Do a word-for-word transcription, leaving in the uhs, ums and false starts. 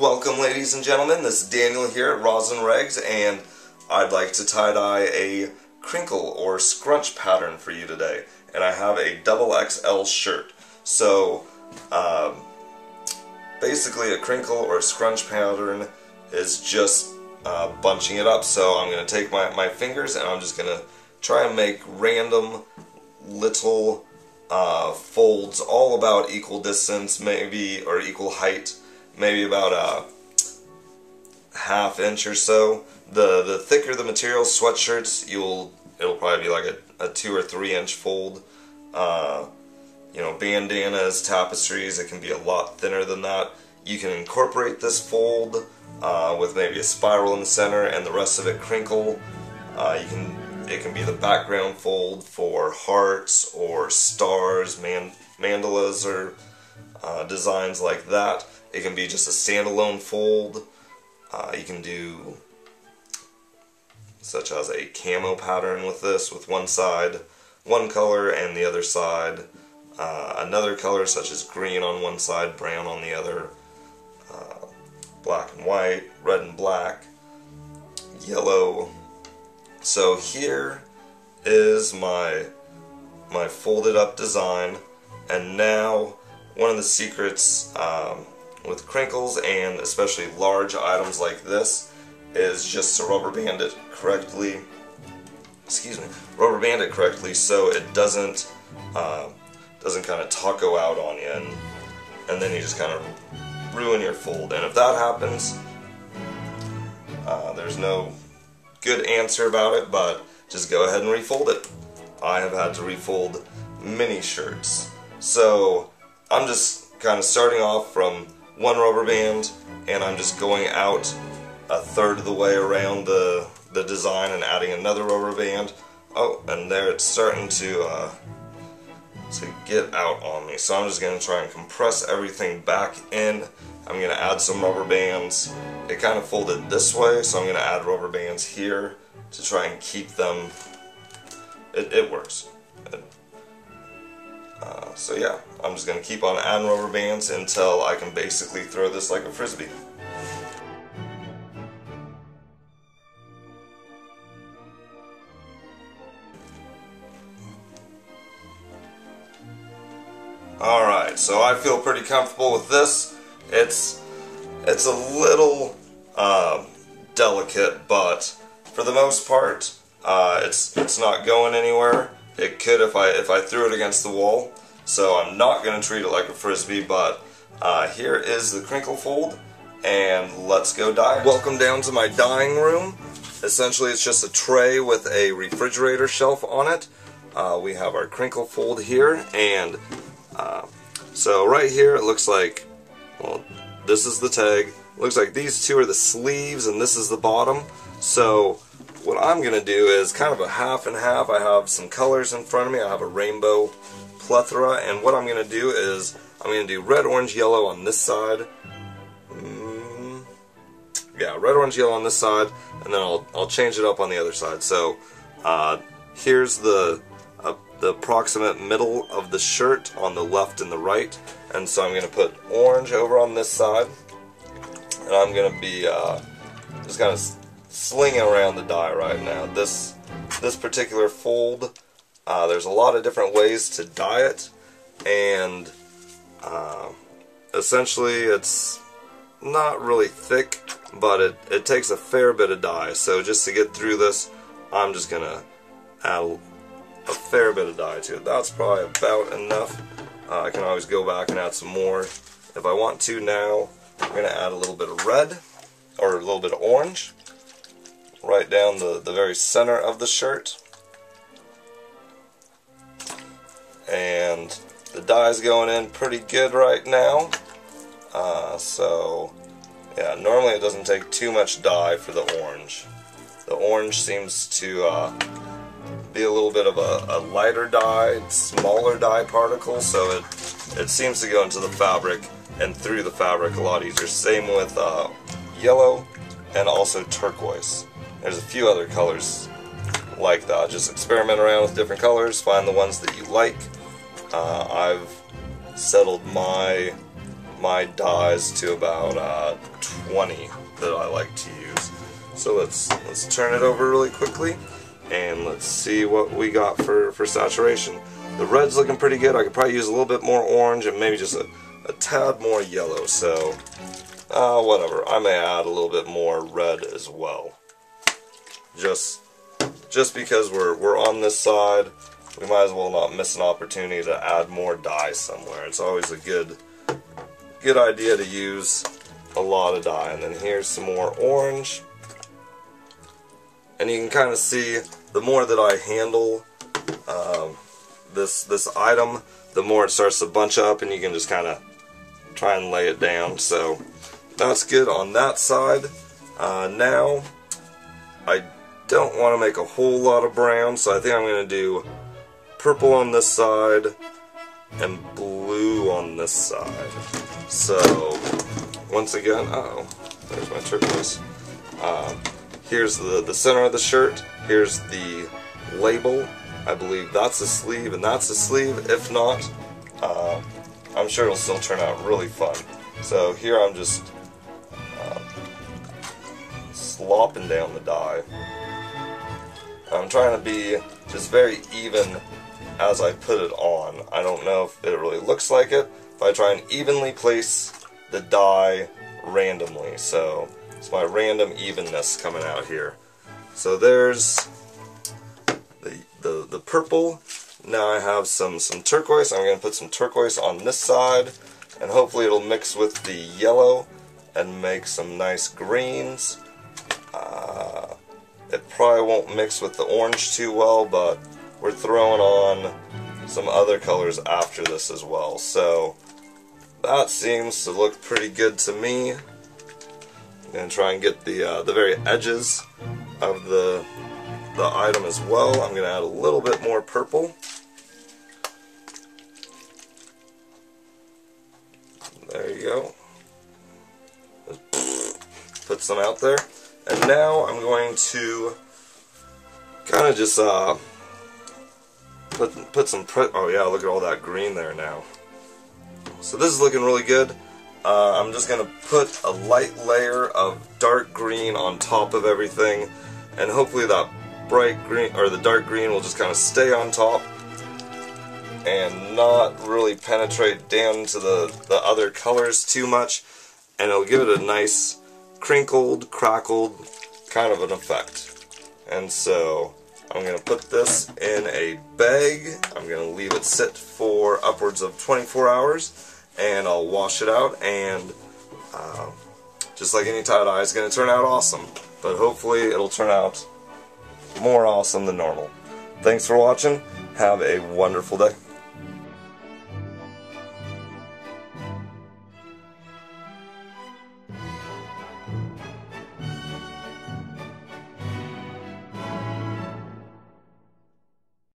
Welcome, ladies and gentlemen. This is Daniel here at Roslyn Rags, and I'd like to tie-dye a crinkle or scrunch pattern for you today. And I have a double X L shirt. So, um, basically a crinkle or a scrunch pattern is just uh, bunching it up. So I'm going to take my, my fingers and I'm just going to try and make random little uh, folds all about equal distance, maybe, or equal height. Maybe about a half inch or so. The the thicker the material, sweatshirts, you'll it'll probably be like a, a two or three inch fold. Uh, you know, bandanas, tapestries, it can be a lot thinner than that. You can incorporate this fold uh, with maybe a spiral in the center and the rest of it crinkle. Uh, you can it can be the background fold for hearts or stars, man, mandalas, or uh, designs like that. It can be just a standalone fold. Uh, you can do such as a camo pattern with this, with one side one color and the other side uh, another color, such as green on one side, brown on the other, uh, black and white, red and black, yellow. So here is my my folded up design. And now, one of the secrets um, with crinkles, and especially large items like this, is just to rubber band it correctly. Excuse me, rubber band it correctly so it doesn't uh, doesn't kind of taco out on you, and and then you just kind of ruin your fold. And if that happens, uh, there's no good answer about it, but just go ahead and refold it. I have had to refold many shirts, so I'm just kind of starting off from one rubber band, and I'm just going out a third of the way around the, the design and adding another rubber band. Oh, and there it's starting to uh, to get out on me. So I'm just going to try and compress everything back in. I'm going to add some rubber bands. It kind of folded this way, so I'm going to add rubber bands here to try and keep them. It, it works. It, Uh, so yeah, I'm just going to keep on adding rubber bands until I can basically throw this like a frisbee. Alright, so I feel pretty comfortable with this. It's, it's a little uh, delicate, but for the most part, uh, it's, it's not going anywhere. It could if I if I threw it against the wall, so I'm not going to treat it like a frisbee. But uh, here is the crinkle fold, and let's go dye it. Welcome down to my dyeing room. Essentially, it's just a tray with a refrigerator shelf on it. Uh, we have our crinkle fold here, and uh, so right here it looks like, well, this is the tag. It looks like these two are the sleeves, and this is the bottom. So what I'm going to do is kind of a half and half. I have some colors in front of me. I have a rainbow plethora, and what I'm going to do is I'm going to do red, orange, yellow on this side. Mm, yeah, red, orange, yellow on this side, and then I'll, I'll change it up on the other side. So uh, here's the, uh, the approximate middle of the shirt on the left and the right, and so I'm going to put orange over on this side, and I'm going to be uh, just kind of slinging around the dye right now. This this particular fold, uh, there's a lot of different ways to dye it, and uh, essentially it's not really thick, but it, it takes a fair bit of dye. So just to get through this, I'm just gonna add a, a fair bit of dye to it. That's probably about enough. Uh, I can always go back and add some more if I want to. Now I'm gonna add a little bit of red, or a little bit of orange, right down the, the very center of the shirt. And the dye's going in pretty good right now. Uh, so, yeah, normally it doesn't take too much dye for the orange. The orange seems to uh, be a little bit of a, a lighter dye, smaller dye particle, so it, it seems to go into the fabric and through the fabric a lot easier. Same with uh, yellow and also turquoise. There's a few other colors like that. Just experiment around with different colors, find the ones that you like. Uh, I've settled my my dies to about uh, twenty that I like to use. So let's let's turn it over really quickly and let's see what we got for, for saturation. The red's looking pretty good. I could probably use a little bit more orange and maybe just a, a tad more yellow, so uh, whatever. I may add a little bit more red as well. Just just because we're we're on this side, we might as well not miss an opportunity to add more dye somewhere. It's always a good good idea to use a lot of dye. And then here's some more orange. And you can kind of see the more that I handle um, this this item, the more it starts to bunch up, and you can just kind of try and lay it down. So that's good on that side. Uh, now I don't want to make a whole lot of brown, so I think I'm going to do purple on this side and blue on this side. So once again, uh-oh, there's my turquoise. Uh, Here's the, the center of the shirt, here's the label, I believe that's the sleeve and that's the sleeve. If not, uh, I'm sure it'll still turn out really fun. So here I'm just uh, slopping down the dye. I'm trying to be just very even as I put it on. I don't know if it really looks like it, but I try and evenly place the dye randomly. So it's my random evenness coming out here. So there's the, the, the purple. Now I have some, some turquoise. I'm going to put some turquoise on this side, and hopefully it'll mix with the yellow and make some nice greens. Uh, it probably won't mix with the orange too well, but we're throwing on some other colors after this as well. So that seems to look pretty good to me. I'm going to try and get the uh, the very edges of the, the item as well. I'm going to add a little bit more purple. There you go. Just put some out there. And now I'm going to kind of just uh, put, put some... Pre oh yeah, look at all that green there now. So this is looking really good. Uh, I'm just going to put a light layer of dark green on top of everything, and hopefully that bright green, or the dark green, will just kind of stay on top and not really penetrate down into the, the other colors too much, and it'll give it a nice crinkled, crackled kind of an effect. And so I'm going to put this in a bag. I'm going to leave it sit for upwards of twenty-four hours. And I'll wash it out, and uh, just like any tie-dye, it's going to turn out awesome. But hopefully it'll turn out more awesome than normal. Thanks for watching. Have a wonderful day.